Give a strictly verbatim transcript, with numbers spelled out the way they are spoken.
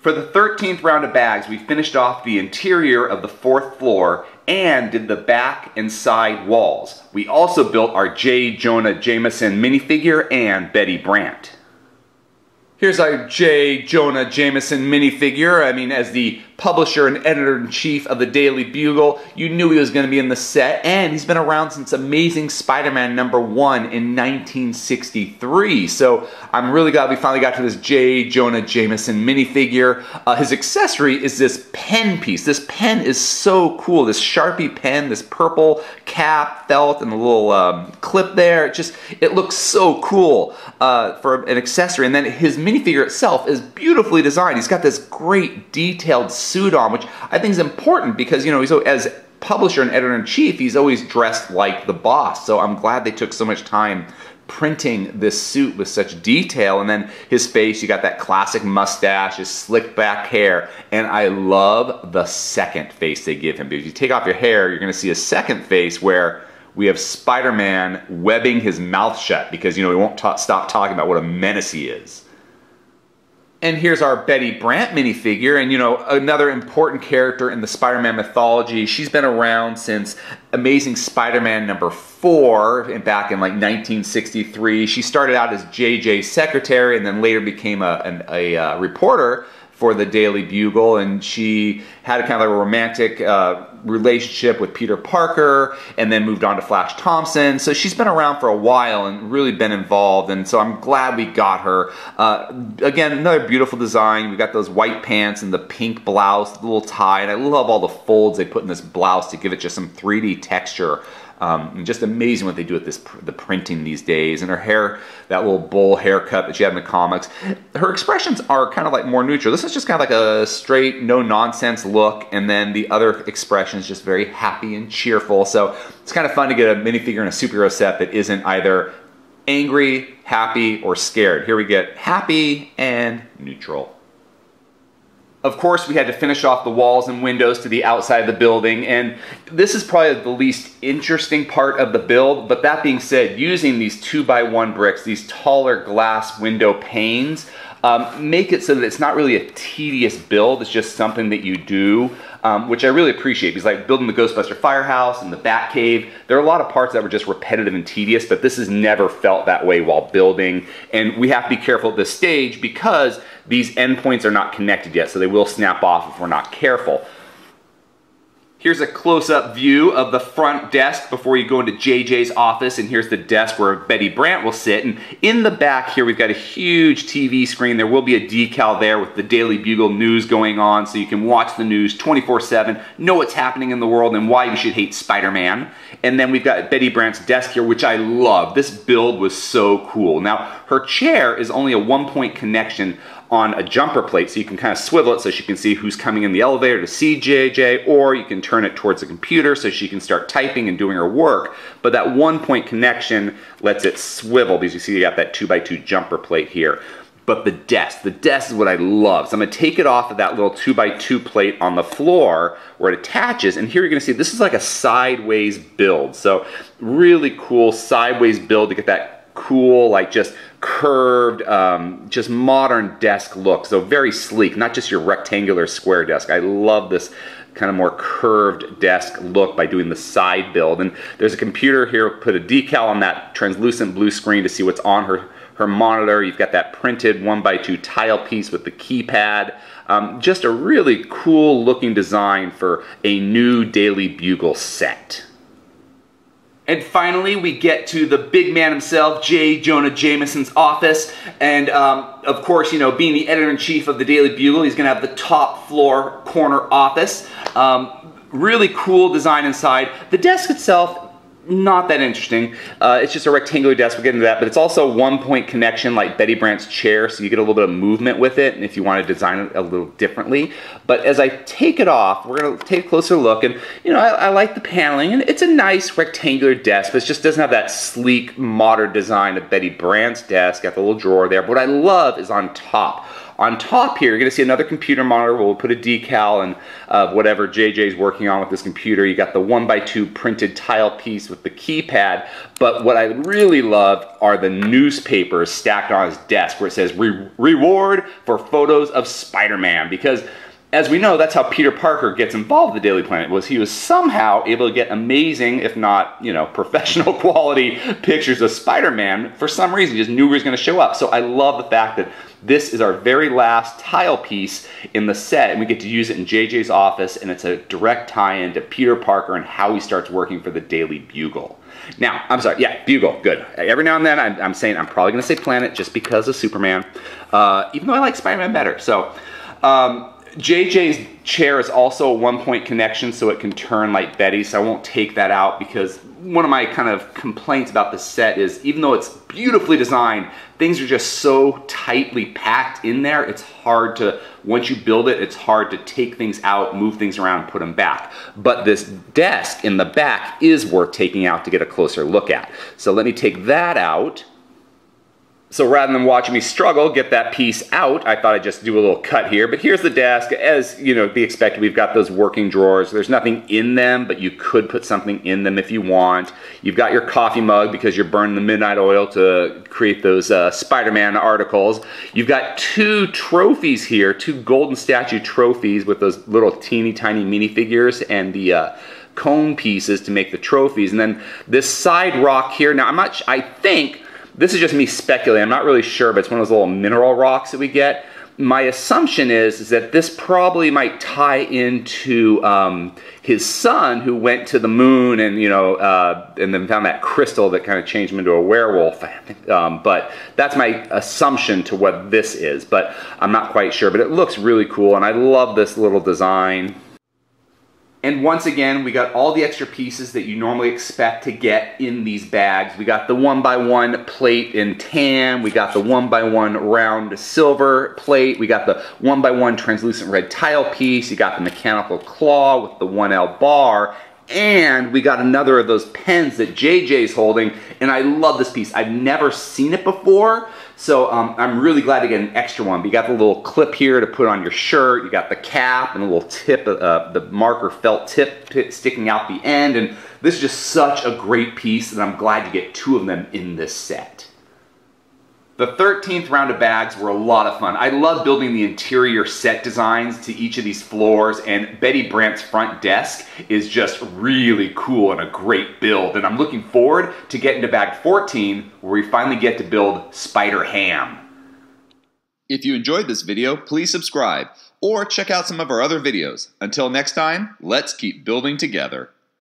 For the thirteenth round of bags, we finished off the interior of the fourth floor and did the back and side walls. We also built our J. Jonah Jameson minifigure and Betty Brant. Here's our J. Jonah Jameson minifigure. I mean, as the publisher and editor-in-chief of the Daily Bugle, you knew he was going to be in the set, and he's been around since Amazing Spider-Man number one in nineteen sixty-three. So I'm really glad we finally got to this J. Jonah Jameson minifigure. Uh, his accessory is this pen piece. This pen is so cool. This Sharpie pen, this purple cap, felt, and the little um, clip there. It just, it looks so cool uh, for an accessory. And then his minifigure itself is beautifully designed. He's got this great detailed suit on, which I think is important because, you know, he's, as publisher and editor-in-chief, he's always dressed like the boss. So I'm glad they took so much time printing this suit with such detail. And then his face, you got that classic mustache, his slick back hair, and I love the second face they give him. Because if you take off your hair, you're going to see a second face where we have Spider-Man webbing his mouth shut because, you know, he won't ta- stop talking about what a menace he is. And here's our Betty Brant minifigure, and you know, another important character in the Spider-Man mythology. She's been around since Amazing Spider-Man number four, back in like nineteen sixty-three. She started out as J J's secretary and then later became a, an, a uh, reporter for the Daily Bugle, and she had a kind of a romantic uh, relationship with Peter Parker and then moved on to Flash Thompson. So she's been around for a while and really been involved, and so I'm glad we got her. Uh, again, another beautiful design. We've got those white pants and the pink blouse, the little tie, and I love all the folds they put in this blouse to give it just some three D texture. Um, and just amazing what they do with this pr the printing these days. And her hair, that little bowl haircut that she had in the comics. Her expressions are kind of like more neutral. This is just kind of like a straight, no-nonsense look. And then the other expression is just very happy and cheerful. So it's kind of fun to get a minifigure in a superhero set that isn't either angry, happy, or scared. Here we get happy and neutral. Of course, we had to finish off the walls and windows to the outside of the building, and this is probably the least interesting part of the build, but that being said, using these two by one bricks, these taller glass window panes, um, make it so that it's not really a tedious build, it's just something that you do, um, which I really appreciate, because like building the Ghostbuster firehouse and the Batcave, there are a lot of parts that were just repetitive and tedious, but this has never felt that way while building, and we have to be careful at this stage because these endpoints are not connected yet, so they will snap off if we're not careful. Here's a close-up view of the front desk before you go into J J's office, and here's the desk where Betty Brant will sit. And in the back here, we've got a huge T V screen. There will be a decal there with the Daily Bugle news going on, so you can watch the news twenty-four seven, know what's happening in the world and why you should hate Spider-Man. And then we've got Betty Brant's desk here, which I love. This build was so cool. Now, her chair is only a one-point connection on a jumper plate, so you can kind of swivel it so she can see who's coming in the elevator to see J J, or you can turn it towards the computer so she can start typing and doing her work. But that one point connection lets it swivel, because you see you got that two by two jumper plate here. But the desk, the desk is what I love. So I'm gonna take it off of that little two by two plate on the floor where it attaches, and here you're gonna see this is like a sideways build. So really cool sideways build to get that cool, like just curved, um, just modern desk look. So very sleek, not just your rectangular square desk. I love this kind of more curved desk look by doing the side build. And there's a computer here, put a decal on that translucent blue screen to see what's on her, her monitor. You've got that printed one by two tile piece with the keypad. Um, just a really cool looking design for a new Daily Bugle set. And finally, we get to the big man himself, J. Jonah Jameson's office. And um, of course, you know, being the editor-in-chief of the Daily Bugle, he's going to have the top floor corner office. Um, really cool design inside. The desk itself, not that interesting. Uh, it's just a rectangular desk, we'll get into that, but it's also one-point connection like Betty Brant's chair, so you get a little bit of movement with it, and if you want to design it a little differently. But as I take it off, we're going to take a closer look, and you know, I, I like the paneling, and it's a nice rectangular desk, but it just doesn't have that sleek, modern design of Betty Brant's desk. Got the little drawer there, but what I love is on top. On top here, you're going to see another computer monitor where we'll put a decal and of uh, whatever J J's working on with this computer. You got the one by two printed tile piece with the keypad. But what I really love are the newspapers stacked on his desk where it says Re reward for photos of Spider-Man, because as we know, that's how Peter Parker gets involved with the Daily Planet, was he was somehow able to get amazing, if not, you know, professional quality pictures of Spider-Man. For some reason, he just knew he was going to show up. So I love the fact that this is our very last tile piece in the set, and we get to use it in J J's office, and it's a direct tie-in to Peter Parker and how he starts working for the Daily Bugle. Now, I'm sorry, yeah, Bugle, good. Every now and then, I'm, I'm saying I'm probably going to say Planet just because of Superman, uh, even though I like Spider-Man better. So, um... J J's chair is also a one-point connection, so it can turn like Betty, so I won't take that out, because one of my kind of complaints about the set is, even though it's beautifully designed, things are just so tightly packed in there, it's hard to, once you build it, it's hard to take things out, move things around, and put them back. But this desk in the back is worth taking out to get a closer look at. So let me take that out. So rather than watching me struggle, get that piece out, I thought I'd just do a little cut here. But here's the desk. As you know, be expected, we've got those working drawers. There's nothing in them, but you could put something in them if you want. You've got your coffee mug because you're burning the midnight oil to create those uh, Spider-Man articles. You've got two trophies here, two golden statue trophies with those little teeny tiny minifigures and the uh, cone pieces to make the trophies. And then this side rock here, now I'm not, I think, this is just me speculating, I'm not really sure, but it's one of those little mineral rocks that we get. My assumption is, is that this probably might tie into um, his son who went to the moon and, you know, uh, and then found that crystal that kind of changed him into a werewolf. Um, but that's my assumption to what this is, but I'm not quite sure. But it looks really cool, and I love this little design. And once again, we got all the extra pieces that you normally expect to get in these bags. We got the one by one plate in tan. We got the one by one round silver plate. We got the one by one translucent red tile piece. You got the mechanical claw with the one L bar. And we got another of those pens that J J's holding, and I love this piece. I've never seen it before, so um, I'm really glad to get an extra one. But you got the little clip here to put on your shirt, you got the cap, and a little tip, uh, the marker felt tip sticking out the end, and this is just such a great piece, and I'm glad to get two of them in this set. The thirteenth round of bags were a lot of fun. I love building the interior set designs to each of these floors, and Betty Brant's front desk is just really cool and a great build. And I'm looking forward to getting to bag fourteen, where we finally get to build Spider Ham. If you enjoyed this video, please subscribe or check out some of our other videos. Until next time, let's keep building together.